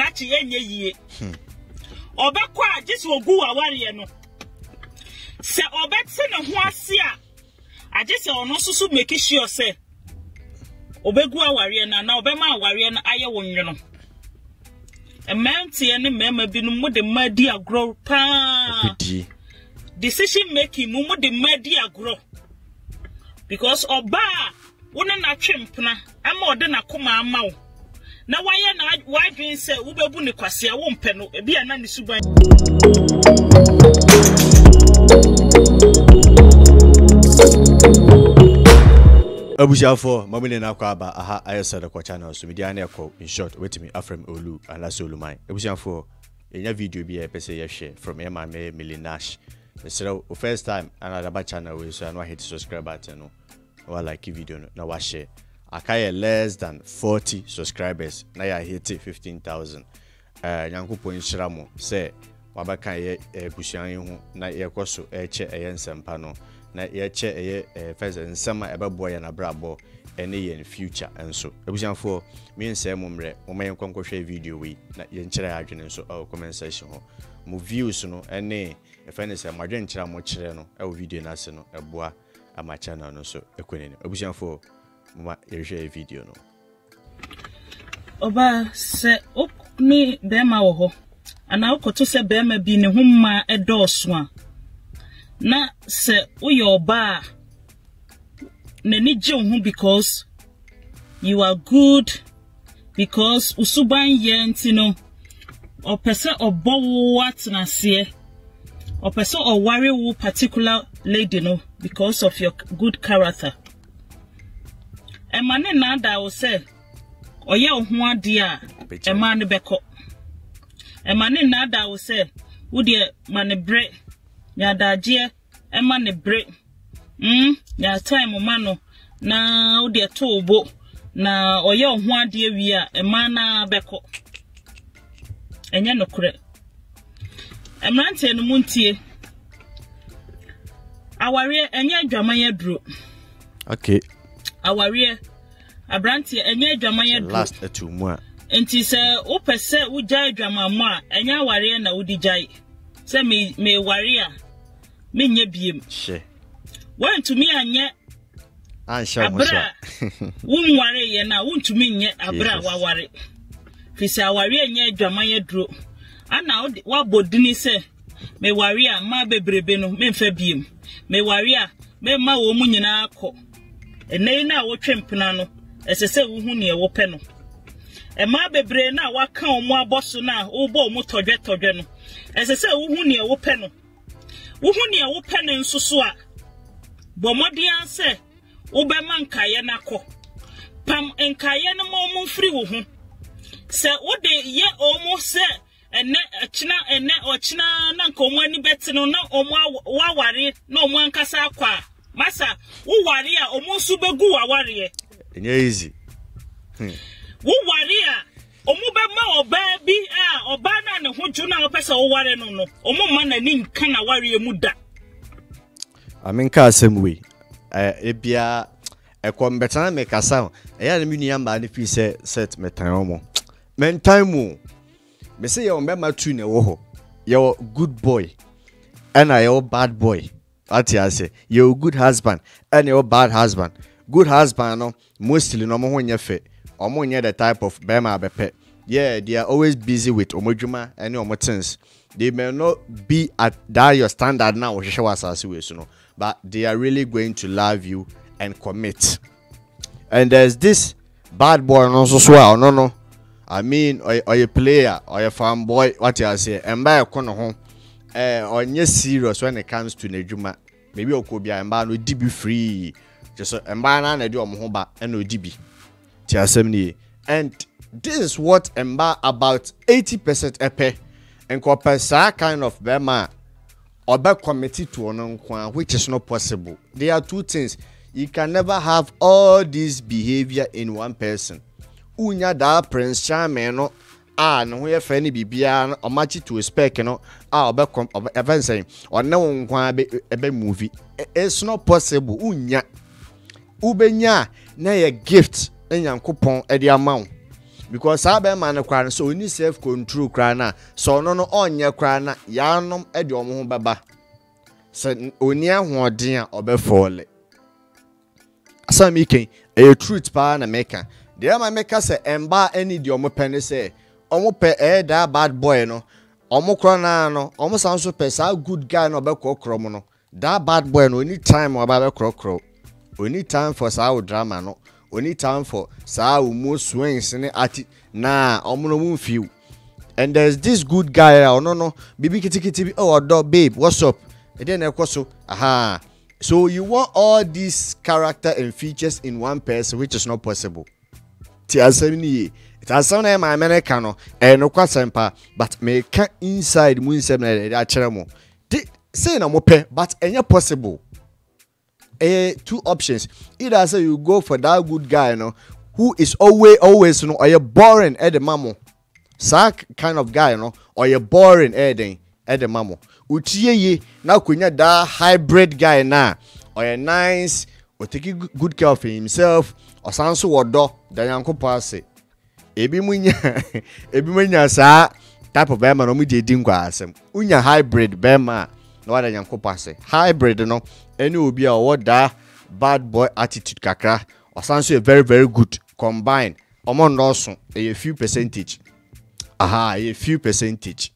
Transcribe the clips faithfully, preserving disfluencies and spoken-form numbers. Cratchy and ye. Or back quite just will go a warrior. Sir, or back send a horse here. I just say, or no, so make it sure, sir. Or be go a warrior now, be my warrior, I won't, you know. A mountain and a member be no more the media grow. Decision making, no more the media grow. Because or bar, one and a chimpna, and more than a coma mouth. Now, why are not why being said, Ubabuni Quasia won't pen be an anisuba. Abuja for Mamina Nakwaba, aha, I said a channel, so media and in short, wait me, Afrem Olu, and Lasolu mine. Abuja for in your video be a P C share from M M A Millinash. So, first time, another channel will so I know hit the subscribe button or like video, now share. Akaye less than forty subscribers. Na ya hiti fifteen thousand. Eh, yangu po inshiramo se wabaka ye kushyangi hu na ye koso eche ye nsempano na eche ye feze nsema eba boya na brabo eni ye in future enso. Ebushan for me nse mumre umayen kwa mkoshe video we na ye nchira ya jine nso au comment section ho. Mu views no eni efene se madre nchira mo chire no ewo video nasi no ebua ama channel no so ekwenene. Ebushan for ma share video no oba se op me be ma wo ho ana okoto se be ma bi ne ho ma edoso a na se uyo ba ne ni je ho because you are good because usuban ye ntino o pese obo wat na se o pese o ware wo particular lady no because of your good character. A man in Nanda will say, or yell one dear, a man beko. A man in Nanda will say, would ye money break? Yada dear, a money break. Hm, there's time, o mano. Now, dear toe boat. Now, or yell one dear, we are a man beko. And you're no correct. A man said, no moontier. Our rear and your drama brew. Okay. Our rear a branch and your drama last two more. And tis a upper set would die drama ma and your warrior na would die. Say me, me warrior, me ye beam. She went to me and yet I shall bra. Won't worry and I won't to me yet a bra worry. Fis a warrior and your drama drew. And now what bodini say me warrior, my baby beno, me febeam. Me warrior, me ma woman in our court. Ene na wo twempna no esese wo hu ne wo pe no e ma bebre na wa kan omu aboso na wo bo omu todwe todwe no esese wo hu ne wo pe no wo hu ne wo pe no nsusu a bo modian se wo be ma nkaye na ko pam nkaye no mo mu mfiri wo hu se wo de ye omu se ene akina ene okina na nka omu ani beti no na omu waware na omu ankasa akwa masa wo wari a omunsu begu wa wari enye easy hmm. Wo wari a omu be ma oba bi a oba na ne hoju na opese wo wari no no omu ma na ni nka na wari mu da aminka asem we e bia e ko mbetana me kasa e ya mi nua ma ni fi se set metan omo men time mu me se ye o be ma tu ne wo ho ye good boy and I o bad boy. I say you're a good husband and you're a bad husband. Good husband, no, mostly no more when you're fit or more near the type of Bema Bepe. Yeah, they are always busy with Omojuma and Omotins. They may not be at that your standard now, which was as you know, but they are really going to love you and commit. And there's this bad boy, no, so swell, no, no. I mean, or, or a player or a farm boy, what you say, and buy a corner home. Eh, or yes, serious when it comes to Nejuma. Maybe Okobia and Ban would be free. Just a man and do a Mohomba and O D B. Tia seventy. And this is what Emba about eighty percent epe and Kopesa kind of Bema or back committee to Ononkwan, which is not possible. There are two things. You can never have all this behavior in one person. Unya da Prince Charmeno. Ah, no, we have any B B R or match to a spec, you know. I'll be saying, or no one can be a movie. It's not possible. Unya Ubenya, nay a gift, and young coupon at the amount. because abe man kwara so oni self control kwara na so no no onye kwara na ya nom e de omo ho baba so oni ahoden a obefole asami ken e truth pa na meka de ma meka se emba any de omo pene se omo pe e da bad boy no omo kwara na no omo sanso pe sa good guy no obekokro mo no that bad boy no need time obaba krokro oni time for sa drama no oni time for sa umu swings ni ati na omo no mu feel. And there's this good guy oh no no bibi kiti kiti oh odo babe what's up and then ekwo so aha so you want all these character and features in one person which is not possible ti asemni it has some na my america no e no kwasempa but me can inside mu insem na acheremo say na mo pe but enya possible. Eh, two options. Either say you go for that good guy, you know, who is always, always, you know, or you're boring at eh, the mammo. Sack kind of guy, you know, or you're boring at eh, eh, the mammo. Uchiye ye, now kunya that hybrid guy na, or you're nice, or taking good care of himself, or sansu wado, then yanko passe. Ebi munya, ebi munya sa, type of bema no mi de dingwa asem. Unya hybrid bema. What I am compassing hybrid, no, and you will be a what that bad boy attitude, kakra, or something very, very good combined among also a few percentage. Aha, a few percentage,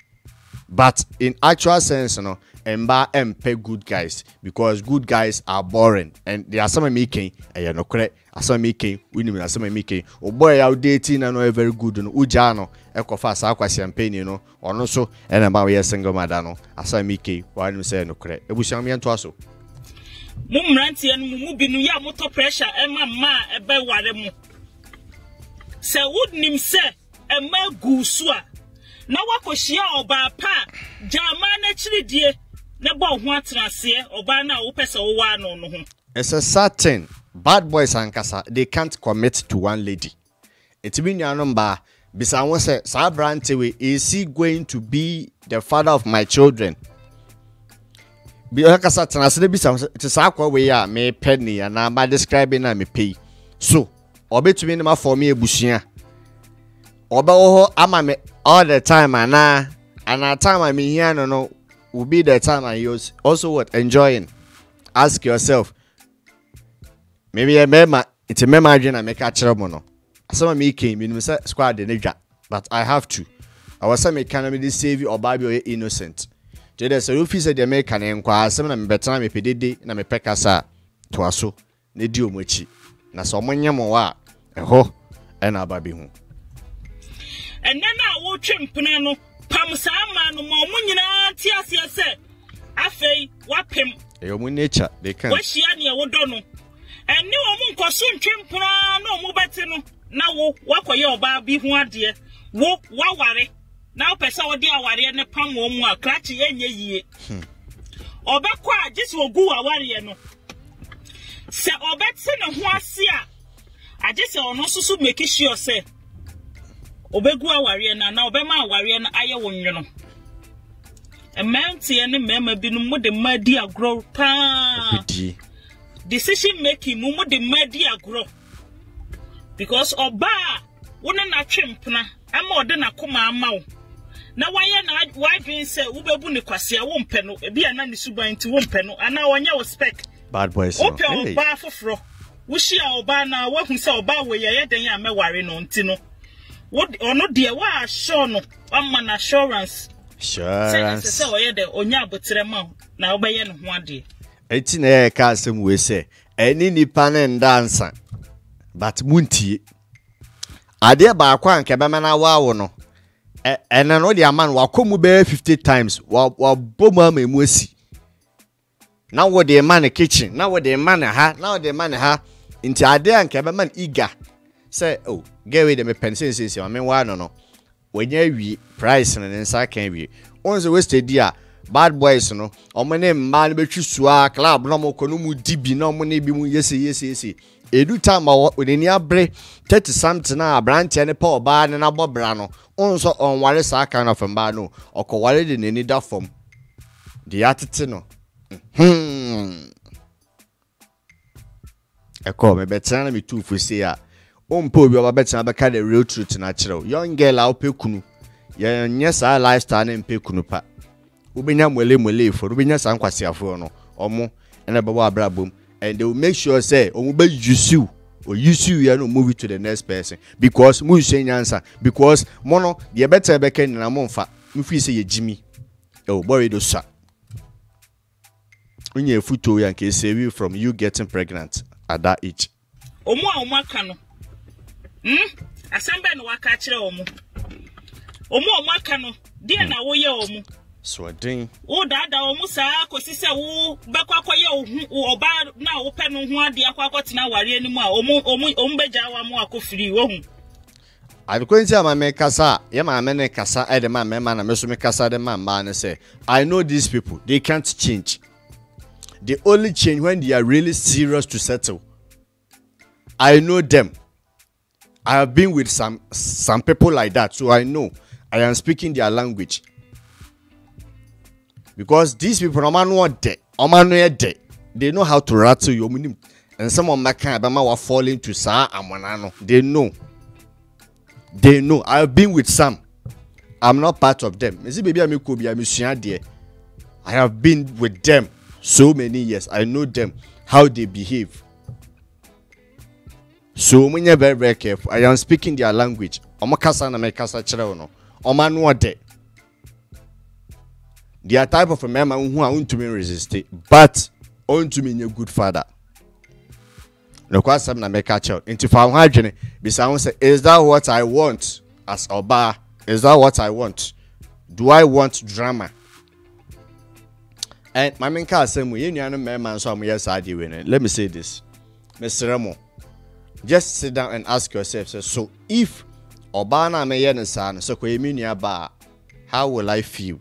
but in actual sense, no, and by and pay good guys because good guys are boring and they are some making and you're not correct. As I'm making, we need some making or boy out dating and no very good and ujano. Echo fast aqua champagne, you know, or no so, and about a single madano, as I make why no say no credit. It was young man to us. Mum ranty and mubinu ya motor pressure, and mamma a bell waremo. Sir wouldn't him say a mel goosua. Now what was she or by pa? Jamman actually dear, never want to see or by now opes or one on home. It's a certain bad boys and casa, they can't commit to one lady. It's been your number. Bisanwo say, Sabrantewe, is he going to be the father of my children? Because Tanaside Bisanwo, Tisakwa we ya me penny and I'm describing na me pay. So, obe to me na for me busia. Obe oho ama me all the time and na and the time I mean here no no will be the time I use. Also what enjoying. Ask yourself. Maybe a mema it's a memory I make a ceremony. Some of me came in squad the but I have to. I was some economy save you or baby innocent. Jada so you said the American inquire some and better me pedidi and me pekasa to aso ne dio mochi. Na so monyamoa eho and a baby home. And then I will trim Punano Pamsama no more munina tias yes. Afe wapim. Your nature they can she any wodono. And new among costume trim puna no more betino. Now walk away about be one dear. Walk one worry. Now pass our dear worry and the palm one more cratchy and ye. Or back quiet, just will go a warrior. No, sir, or bet send a horse here. I just saw no so make it sure, sir. Obegua warrior now be my warrior and I won't, you know. A mountain and a member be no more the muddy a grow pa decision making, no more the muddy a grow. Because Oba, wona na twemp na ama ode na koma ama wo na waye na wadwin se wo bebu ne kwase a wo mpɛ no e bia na ne suban ti wo mpɛ no ana wonya wo spec bad boys wo pɛ Oba foforo wo hia Oba na wo hu se Oba wo ye den ya meware no nti no wo ono de wo assure no amma na assurance assurance se wo ye de onya abotre ma na wo bɛyɛ ne ho ade enti na ye ka asem we se eni nipa ne ndansa but munti ade ba akwa nke be mana wawo no ene no dia man wakomu be fifty times wa boma memu asi na wo de man kitchen na wo de man ha na wo de man ha nti ade anke be man iga say oh get away the me pension since I mean wa no no wanya wi price na nsa kan wi once we stay dia bad boys no omo ne man be twisua club no mo kono mu dibi no mo ne bi mu yesi yesi yesi edu time odeni abre thirty something na branch ne pa Oba ne na bobra no onso onware sa kind of mba no okoware de ne da form de atete no hmm eko me betana me tu fu se a Umpo bi obabeti abeka the real truth na chiro. Young girl a opekunu. Ye nyesa lifestyle na mpekunu pa. Ubenya mwele mwele for ubenya san kwasiafo no. Omo na baba abrabom and they will make sure say omo be use you or use you and move it to the next person because mu say answer because mono the better beka na monfa. Mfi say ye jimi. Oh boy do sa. Unye futo yan ke save you from you getting pregnant at that age. Omo a omo aka no. Hmm? Asembe no waka kire omo. Omo omo aka no, dia na wo ye omo. So den. Wo dada omo saa kosise wo bekwa koye ohu oba na wo pe no ho ade akwa akotena ware animu a omo omo ombeja wa mu akofiri wo hu. I going to my kasa. Yeah, my man kasa. I the man, my man, I must make kasa. The man, man, say, I know these people. They can't change. They only change when they are really serious to settle. I know them. I have been with some some people like that, so I know. I am speaking their language because these people, no man what they, no man what they, they know how to rattle you. And some of my kind, Obama were falling to Sa Amonano. They know. They know. I've been with some. I'm not part of them. I have been with them so many years. I know them, how they behave. So when you're very, very careful, I am speaking their language. They are type of a man who want to be resisted, but want to be a good father. No question, I make a child. Into foundation, because say, is that what I want as Oba? Is that what I want? Do I want drama? And my main car said, "We are not men, so we are sad." Let me say this, Mister Ramo. Just sit down and ask yourself. Say, so if Oba na me yen san, so kwe mi niya ba, how will I feel?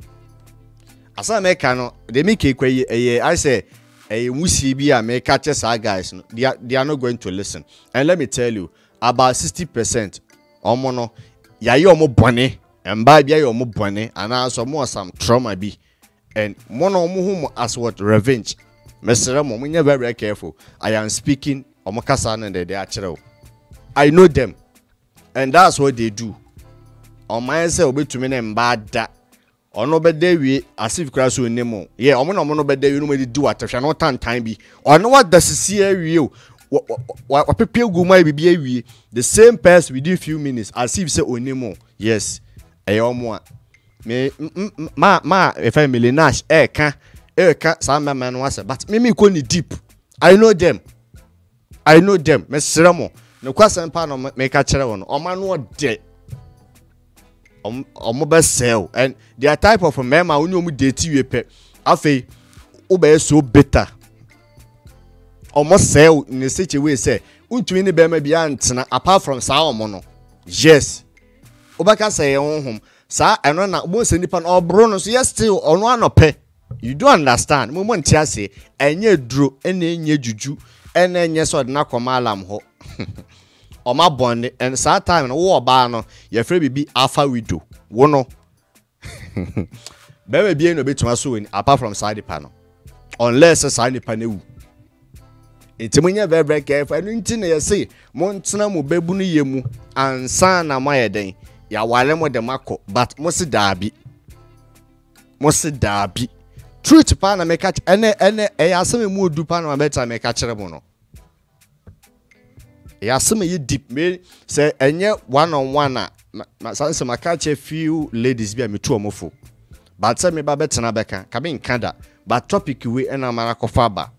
As I make ano, they make kwe ye. I say. Guys, they are, they are not going to listen. And let me tell you, about sixty percent omono yayi omo bone and ba bia omo bone and also more some trauma be and mono omo as what revenge. Mister Mo, we are very careful. I am speaking omo kasa na they are chero. I know them and that's what they do. On my say obetumi na mba da ono bede we as if kra so nemo yeah omo na omo no bede we no me do atahwa no tan tan bi ono what does see awie o wa pepe gu mai bi awie the same person within few minutes as if say onemo yes e omo a me ma ma e family nash e ka e ka some man no ase but me me ko ni deep. I know them. I know them. Me sremo no kwasan pa no me ka kire wono omo no de Um, um, and they are type of a man who know date you pe. Afi, obey so better. Almost sell in a such a way say, "Unto any be beyond apart from Sao Mono." Yes. Obaka say on home. Sa I know not most any pan or Bruno. So yes, still on one pe. You do understand. Moment here say, "And ye drew, and ye juju, and then yes or not come alarm ho." Or my bond and sad time and war banner, your free be alpha widow. Wono Baby be no bit to my sewing apart from side panel. Unless a side panel. It's when you're very careful and anything you say, Montina mu bebuni yemu and san a my day. Ya walemo de mako, but must derby. Must derby. Truth pan make catch any any a semi mood do pan better make catch a bono. Yasumi ye deep me say enye one on one na say ma catch a few ladies be me two omofo but say me ba betena beka ka be nkada but topic we na mara kofa ba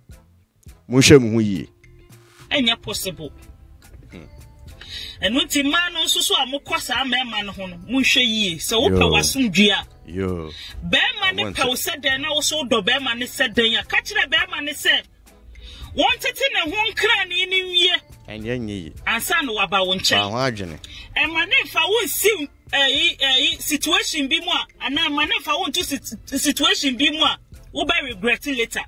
mo hwe mu yi enye possible enu ti ma no susu amokwasa amema no ho no mo hwe yi say wo pa wasumdua yo be ma ne pa wo seden na wo so do be ma ne seden ya ka kire be ma ne se won tete ne ho nkra ne ni wie enye nyi asa no aba wo nche ba ho adwene e ma ne fa wo sim eh eh situation bi mu a ana ma ne fa wo ntu situation bi mu a wo be regret later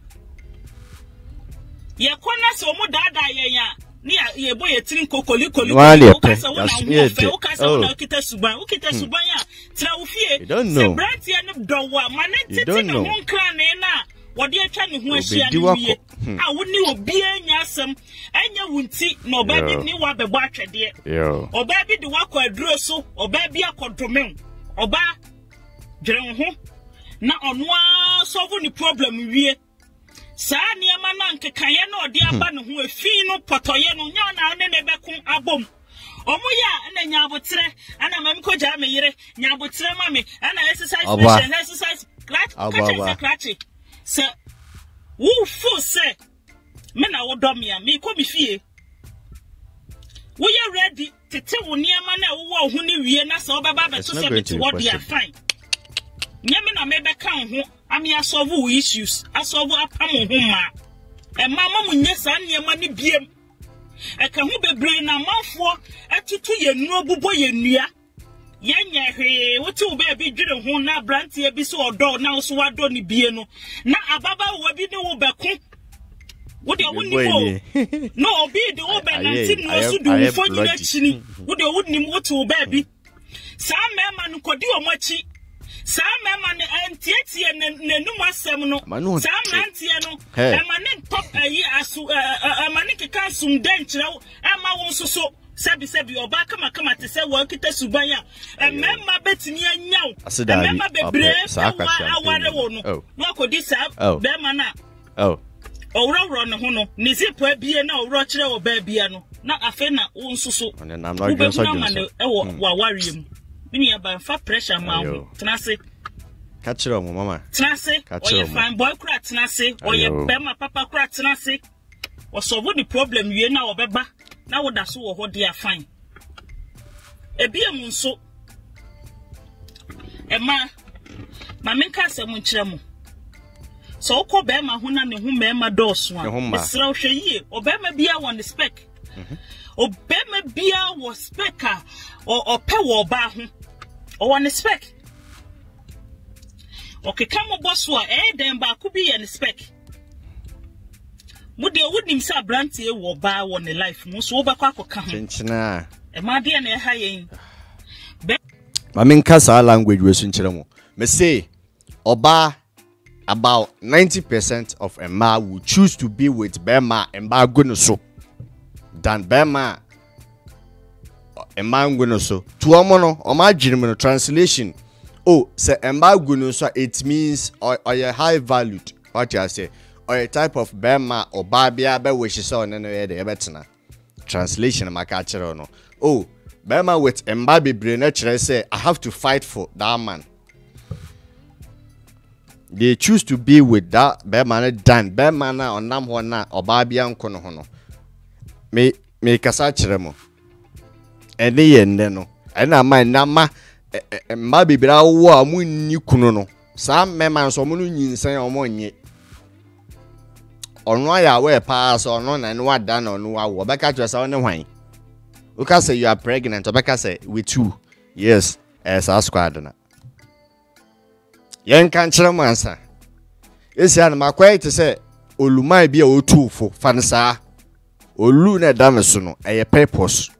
ye kona so mu dada ye ya ni ye bo ye tin kokoli koli wo ka so wo na fe wo ka so na kita suban wo kita suban ya tra wo fie se brand ye no do wa ma ne tete ne ho nkra ne na What do you try to do? I wouldn't be any some, and you wouldn't see nobody knew what the watcher did. Or baby, the walk or dress, or baby, a control, or ba, Jerome. Now on one solving problem, we Sani Amananke Kayano, the Aban who a fino, Potoyano, Yana, and Nebacum Abom. Omoya and Yabotre, and a Mamco Jamere, Yabotre Mammy, and exercise, and exercise, clutch, clutch, clutch. Sir, woo fool, sir. Men are domia, me come fear. We are ready to tell near Mana who knew Vienna, so Baba, so what they are fine. Yamina may become who am ya solve issues, I solve up among whom. And Mamma Munes and your money beam. I can move a brain a month for a two year noble boy in Nia. Yanya, hey, what two baby didn't want now, Branty, a biso or door now, so I don't need Bieno. Now, Ababa will be no back. What you wouldn't go? No, be the old man and didn't also do before you actually. What you wouldn't want to baby. Some man could do a much. Some man and Tietty and Nenuma Seminole, some Nantiano, and my name pop a year as a manic casum dentro, and my own so Sabi Sabi or Bakama come at the same work at Subaya, and Mamma Betty and now, and Mamma be brave, so I want a woman. What could this have? Oh, Bamana. Oh, or Ron Hono, Nizipo be an old Rocher or Babiano, not a fena own so, and I'm not going to worry him. Banfa pressure mount, Tennessee. Catch it on, Mamma. Tennessee, or your fine boy crat, Tennessee, or your Bama Papa crat, Tennessee. Or so what the problem you now, Baba? Now what that's what they are fine. A beer moon so. A ma, my men cast a munchamo. So call Bama Huna and whom Bama does one. The slouch ye, or Bama beer on the speck. Or Bama beer was specker, or power bar. Or one spec. Okay, come on, boss. What eh? Then back could be an spec. But they wouldn't himself brand you or buy one the life. Most over quack or come. Chinchina, a maddy and a high end. I mean, Casa language was in Chinamo. Me say, Oba, about ninety percent of a ma will choose to be with Bema and Bagunoso than Bema. Emma Gunoso. Tuamono or my German translation. Oh, say Emma Gunoso, it means or a high valued, what you say, or a type of Bema or Babia, be which is on any other betana. Translation, my catcher or no. Oh, Bema with Mbabi Brenner, say, I have to fight for that man. They choose to be with that Bema than Bema or Namhona or Babian Konohono. Me, me Casachremo. And they and then, and I might not ma and my baby, I won't you kuno. Some men, so many say on one yet. On why I wear pass or none and what done on what back at your son and wine. Uka say you are pregnant, or back I say we two. Yes, as our squadron. Young country man, sir. It's an maquay to say, Olumai be o two for Fansa or Luna Damasono, a purpose.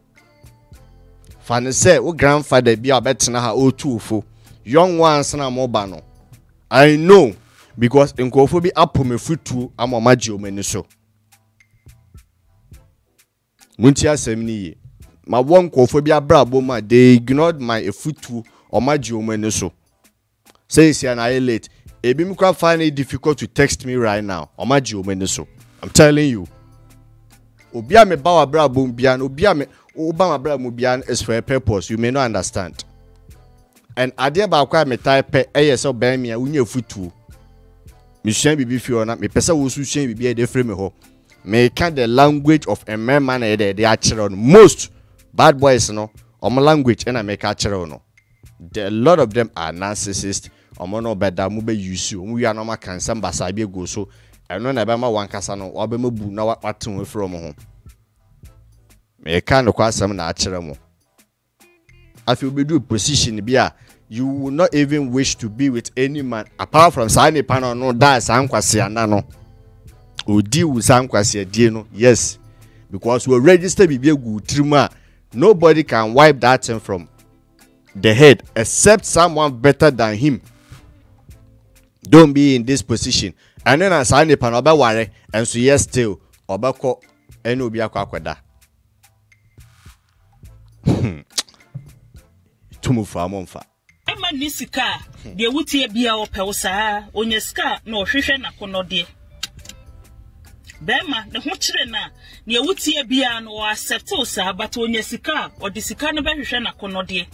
Fanny said, "What grandfather be a better than her old two young ones and a mobano." I know because in Kofu be up on me foot too. I'm a magio menuso. Muntia semini, my one Kofu be a brabo. My they ignored my foot too or magio menuso. Says he and I late. It be find it difficult to text me right now. Or magio menuso. I'm telling you. Obia me bawa brabo bian. Obia me. Obama Brad Mubian is for a purpose, you may not understand. And I dear Bakwa me type A S O Bamia, when you foot too. Mission be Fiona, me person will soon be a different ho. May can't the language of a man man a day actually on most bad boys no, or my language and I make actually no. A lot of them are narcissists, or mono bad that move you so. We are normal can some basabi go so, and no Abama one casano or Bemo Buna what to from home. Me can't acquire some natural more. If you do position, beer, you will not even wish to be with any man apart from Sani Pano. No, that's Anquasianano. Oh, deal with Anquasiano, yes, because we're registered with a good trimmer. Nobody can wipe that thing from the head except someone better than him. Don't be in this position. And then I signed the panoba ware, and so yes, still, or bako, and will be a quaqueda. Tumu for a monfa. I'm a Nisica, the Woody Bia or Pelsa, on your scar, no Fisher Nacono dear. Bema, the Hochrena, the Woody Bia no Septosa, but on your scar, or the Sicana Fisher Nacono dear.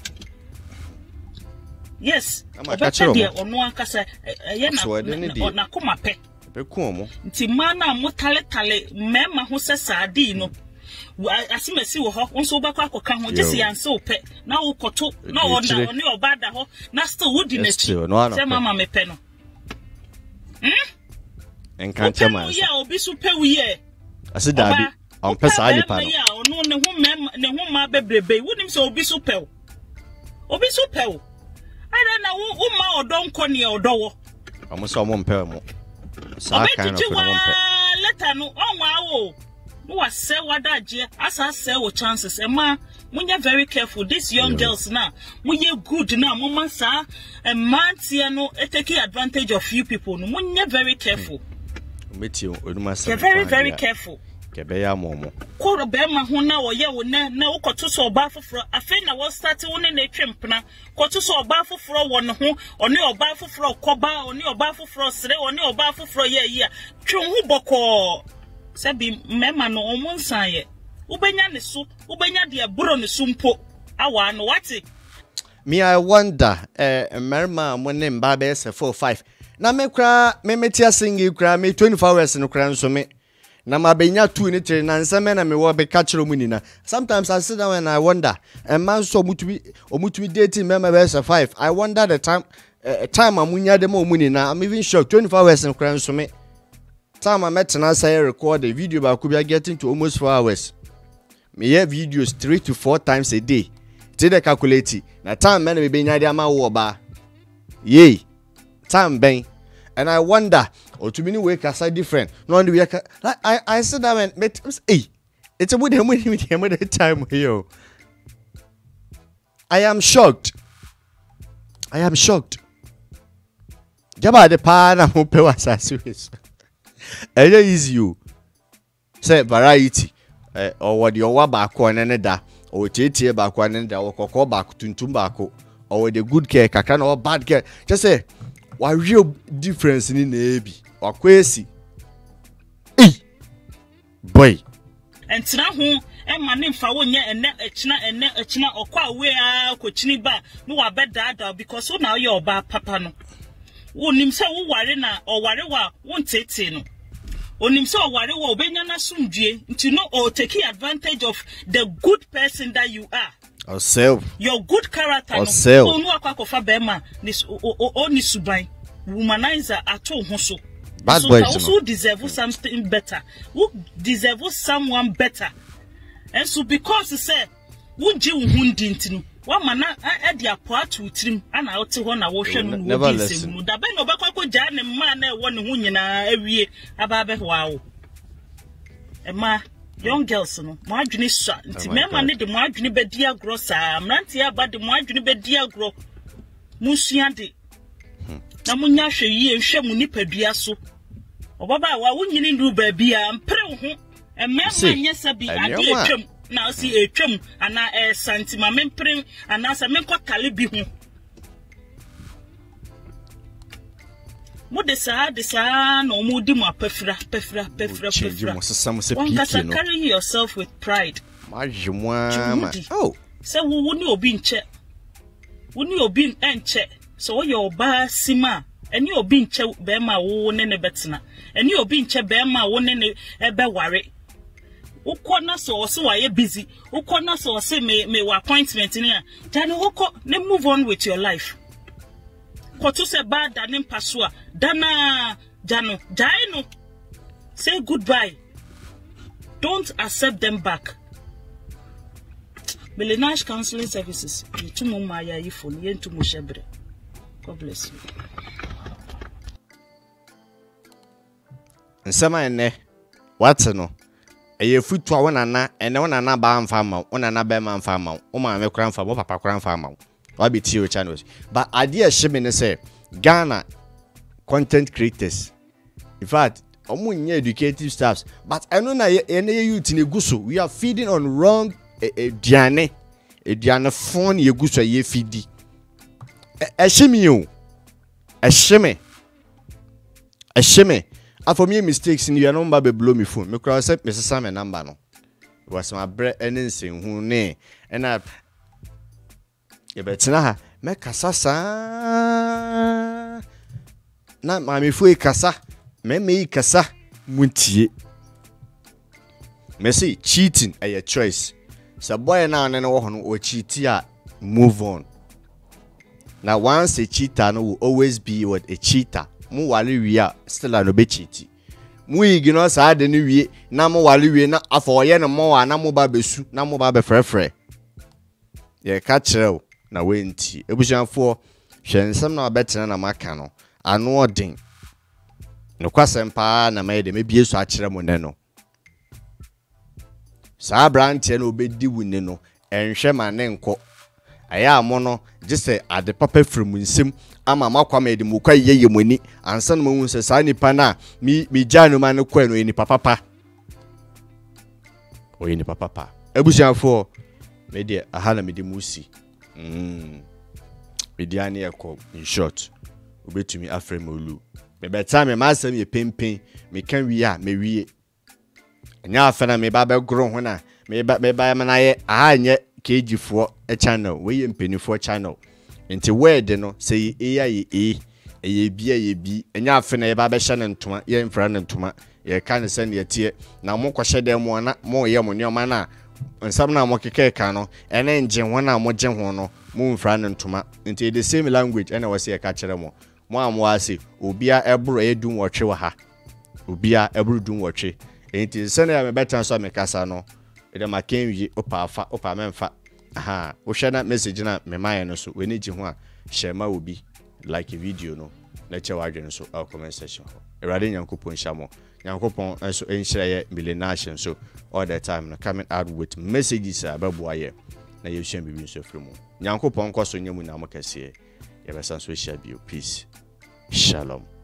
Yes, I'm a catcher, or no one cassa, a yana or Nakuma pe. Pecumo. Timana motale tale, Mamma Hossa Sardino. As you may see, on so back or come with Jesse and so pet. Now, Coto, no one knew about the whole Nasto wood in it. No, Mamma me penal. Hm? And can't tell my yell or be superior. I said, Daddy, on Pessadi Paya or no, no, no, no, no, no, no, no, no, no, no, no, no, no, I don't know who don't conny or door. I must have one permo. I bet you let her know. Oh, wow. No, I say what that year as I say with chances. And ma, when you're very careful, these young girls now, when you're good now, Mama, sir, and man, see, I know, taking advantage of few people. When you're very careful, meet you, you're very, very careful. Kebeya momo. Koro bema huna oye wone na ukotu so obafu fro. Afena wa start wone ne trempna. Kotu so obafu fro wone ho. Oni obafu fro koba, oni obafu fro sre, oni obafu fro ye ye. Twonhu boko. Sebi mema no omunsan ye. Ubenya ne so, ubenya de bro ne so mpo. Awa no wati. Me I wonder eh merma wone mbabe se four five. Na me kra me metia singi kra me twenty-four hours no kra nso me. Na mabenya two ni three na nseme na mewo be catch room ni na. Sometimes I sit down and I wonder. A man so mutumi omutumi dating mema be five. I wonder the time uh, time amunya dem omuni na. I'm even shocked twenty-four hours in kran so me. Time I met na say record the video ba kubia getting to almost four hours. Me hear videos three to four times a day. Ti de calculate. Na time me be nya dia ma wo ba. Yey. Time ben. And I wonder, or to many wake as I different. No one do I I said that when met hey, it's a wood him with him at the time here. I am shocked. I am shocked. Jabba the pan who pay was as serious. And is you say variety or what your wabako and another or J T back one and or cocoa back to tobacco or the good care, cacan or bad care. Just say. What real difference in the baby or crazy? Eh, boy. And now, and my name for one year and that etchna and that etchna or quite where could ba no, I bet that because so now you're about papa no. Won't himself worry now or whatever won't it no. On himself worry or benyana soon, dear, to know or taking advantage of the good person that you are. Yourself, your good character, yourself. No one can cover Bema. This only sublime womanizer at all. Also, bad boys. Also, deserve something better. Who deserve someone better? And so, because he said, "Would you wound into one man? I had the apart to trim and I ought to want a ocean. Never listen. The Ben of Baco Jan and man, one woman every year about wow. Emma. Young girls, no. My journey is short. Remember, the my journey be dear grow. I'm not here, but the my journey be dear grow. Musiandi. Na munya sheyi enshe muni pedua so. Obaba wa wunyini ndu ba bia mpere ho. Ememma nyesa bi ade etwam. Na o si etwam ana e santima mempere ana se menkotale bi ho. Mo de saa de saa no mo di mo apefra pefra pefra pefra. One can carry yourself with pride. Oh. Say wo wo ni obi nche. Wo ni obi nche. So wo your ba sima. Eni obi nche be ma wo ne ne betena. Eni obi nche be ma wo ne ne ebe ware. Ukọ na so so wa ye busy. Ukọ na so so me me wa appointment ni a. Then ukọ ne move on with your life. Kotuse ba danim pasua dana jano jaino say goodbye. Don't accept them back. Millionage counseling services yitumu maya yifoni yentumu shebre. God bless you. Nsema ene watano eyefutwa wona na ene wona na ba mfa ma wona na ba ma mfa ma o ma me kra mfa mo papa kra mfa ma. Your channels, but idea shimmin say Ghana content creators In fact, educative staffs. But I know that we are feeding on wrong Diane. Diane phone yeguso ye feedi. Ashemi yo. Ashemi. Ashemi. I for me mistakes in your number be blow me phone. Me cross up me say my number no. Was my bread and anything who ne and I. You bet na me kasa sa. Na ma me fu kasa. Me me kasa muntie. Me say cheating is a choice. So boy now and then we cheat ya move on. Now once a cheater no will always be what a cheater. Mu wali wiya still anobe chiti. Mu igino saa deni wiye na mu wali wiye na afoye na mu wana mu ba besu na mu ba be frefre. Ye kachrew na we nti. Ebushanfo hwensem na obetena na maka no ano odin. No kwasempa na maide mebie so akire mu neno. Saa brantie na obedi wune no enhwe mane nko. Aya mono jese ade papa frimu nsem. Ama makwa mede mukwa yeye moni ansa no hu se sa nipa na mi mi janu ma no kwa no eni papa pa o eni papa pa ebusianfo me de aha na me de musi mm me de ani ekọ in short obetumi afrem olu me beta me ma sam ye pempen me kan wi a me wie nya afana me ba be gro ho na me ba me ba na ye aha nye kejifo e channel we ye mpenifo channel nti word no say eya ye e eye bia ye bi enya afi na ye ba be hye ne ntoma ye mfra ne ntoma ye ka ne se ne ye tie na mo kwhye dem mo na mo ye mo nyoma na nsam na mo keke ka no ene nje ho na mo je ho no mo mfra ne ntoma nti the same language ene wase ye ka kire mo mo amo ase obia ebro edun wotwe wa ha obia ebro dun wotwe nti se na me betan so me kasa no e de ma ken wi opa afa opa menfa aha wo share message na me maye no so we ni ji ho a share ma obi like a video no na che wa adwen so our comment section ho erade nyankopon shamo nyankopon enso enhyira ye millennial so all the time na coming out with messages ababu aye na ye share bibi so free mu nyankopon koso nyamu na makase ye be san so share bio peace shalom.